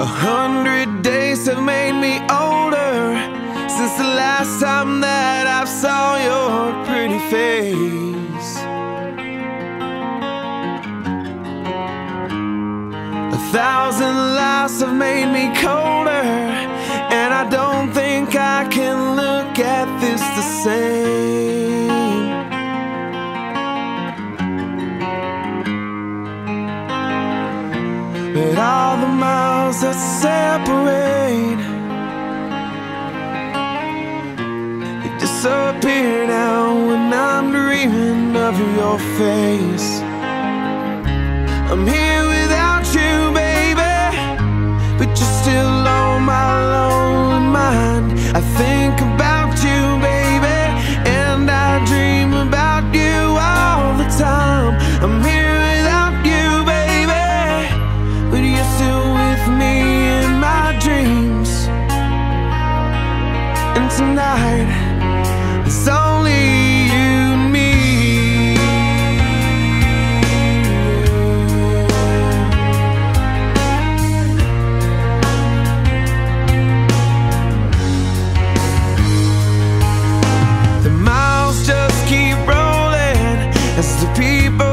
100 days have made me older since the last time that I saw your pretty face. 1,000 lies have made me colder, and I don't think I can look at this the same. But all the miles that separate, they disappear now when I'm dreaming of your face. I'm here without you, baby, but you're still on my lonely mind. I think about you, baby, and I dream about you all the time. I'm here tonight, it's only you and me. The miles just keep rolling as the people